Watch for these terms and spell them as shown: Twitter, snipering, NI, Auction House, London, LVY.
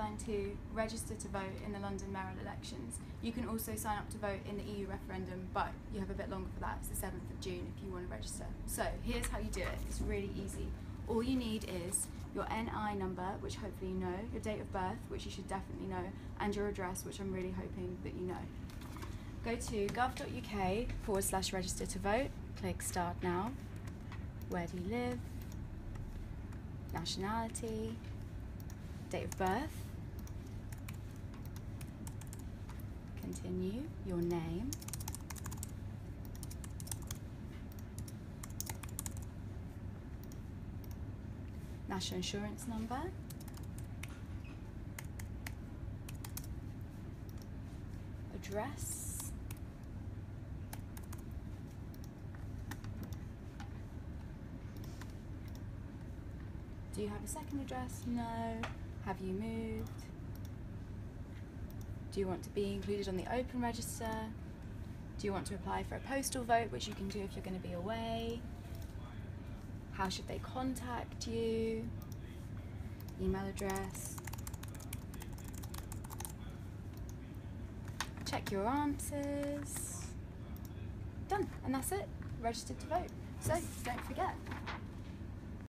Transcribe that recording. deadline to register to vote in the London mayoral elections. You can also sign up to vote in the EU referendum, but you have a bit longer for that. It's the 7th of June if you want to register. So here's how you do it. It's really easy. All you need is your NI number, which hopefully you know, your date of birth, which you should definitely know, and your address, which I'm really hoping that you know. Go to gov.uk/register to vote, click start now. Where do you live? Nationality, date of birth, continue, your name, national insurance number, address, do you have a second address? No. Have you moved? Do you want to be included on the open register? Do you want to apply for a postal vote, which you can do if you're going to be away? How should they contact you? Email address. Check your answers. Done, and that's it. Registered to vote. So don't forget.